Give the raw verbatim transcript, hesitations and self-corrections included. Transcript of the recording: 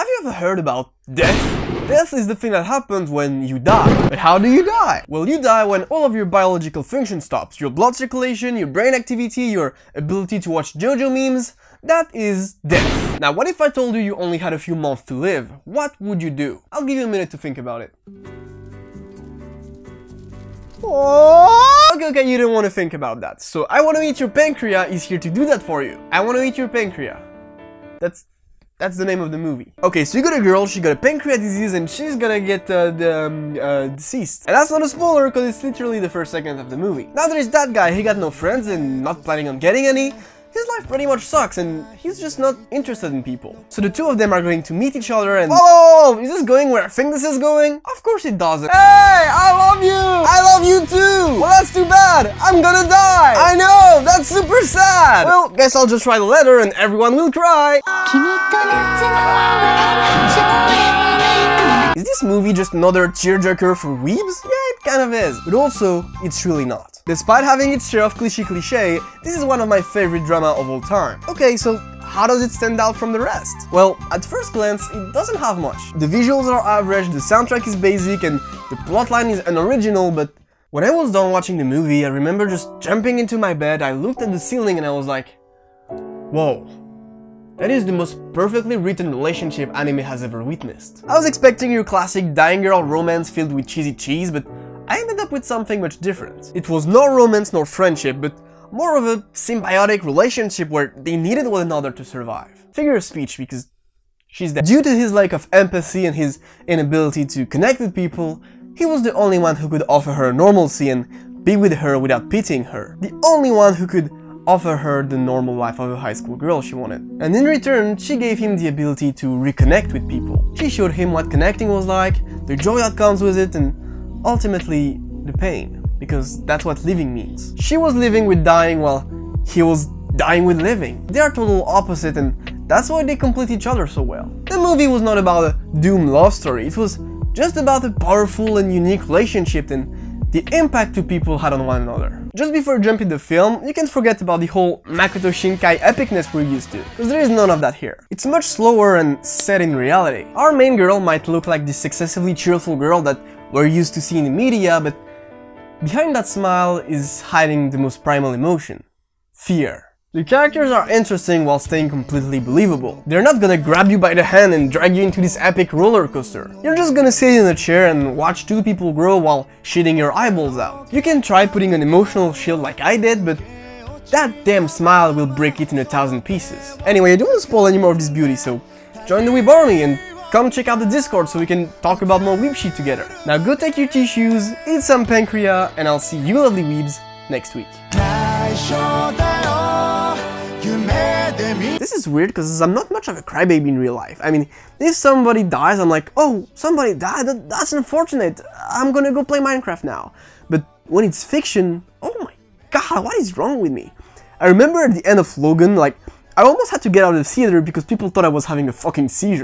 Have you ever heard about death? Death is the thing that happens when you die. But how do you die? Well, you die when all of your biological function stops. Your blood circulation, your brain activity, your ability to watch JoJo memes. That is death. Now, what if I told you you only had a few months to live? What would you do? I'll give you a minute to think about it. Oh. Okay, okay, you didn't want to think about that. So, I Want to Eat Your Pancreas is here to do that for you. I want to eat your pancreas. That's... That's the name of the movie. Okay, so you got a girl, she got a pancreatic disease, and she's gonna get uh, the, um, uh, deceased. And that's not a spoiler, because it's literally the first second of the movie. Now there is that guy, he got no friends and not planning on getting any. His life pretty much sucks, and he's just not interested in people. So the two of them are going to meet each other and... Whoa! Is this going where I think this is going? Of course it doesn't. Hey! I love you! I love you too! Well, that's too bad! I'm gonna die! I know! That's super sad! Well, guess I'll just write a letter and everyone will cry! Is this movie just another tearjerker for weebs? Yeah, it kind of is, but also, it's really not. Despite having its share of cliché cliché, this is one of my favorite drama of all time. Okay, so how does it stand out from the rest? Well, at first glance, it doesn't have much. The visuals are average, the soundtrack is basic, and the plotline is unoriginal, but when I was done watching the movie, I remember just jumping into my bed, I looked at the ceiling and I was like, whoa. That is the most perfectly written relationship anime has ever witnessed. I was expecting your classic dying girl romance filled with cheesy cheese, but I ended up with something much different. It was no romance nor friendship, but more of a symbiotic relationship where they needed one another to survive. Figure of speech, because she's dead. Due to his lack of empathy and his inability to connect with people, he was the only one who could offer her normalcy and be with her without pitying her. The only one who could offer her the normal life of a high school girl she wanted. And in return, she gave him the ability to reconnect with people. She showed him what connecting was like, the joy that comes with it, and ultimately, the pain. Because that's what living means. She was living with dying while he was dying with living. They are total opposite, and that's why they complete each other so well. The movie was not about a doomed love story, it was just about a powerful and unique relationship and the impact two people had on one another. Just before jumping the film, you can't forget about the whole Makoto Shinkai epicness we're used to, because there is none of that here. It's much slower and set in reality. Our main girl might look like this excessively cheerful girl that we're used to seeing in the media, but behind that smile is hiding the most primal emotion, fear. The characters are interesting while staying completely believable. They're not gonna grab you by the hand and drag you into this epic roller coaster. You're just gonna sit in a chair and watch two people grow while shitting your eyeballs out. You can try putting an emotional shield like I did, but that damn smile will break it in a thousand pieces. Anyway, I don't want to spoil any more of this beauty, so join the Weeb Army and come check out the Discord so we can talk about more weeb shit together. Now go take your tissues, eat some pancreas, and I'll see you lovely weebs next week. This is weird because I'm not much of a crybaby in real life. I mean, if somebody dies, I'm like, oh, somebody died, that, that's unfortunate, I'm gonna go play Minecraft now. But when it's fiction, oh my god, what is wrong with me? I remember at the end of Logan, like, I almost had to get out of the theater because people thought I was having a fucking seizure.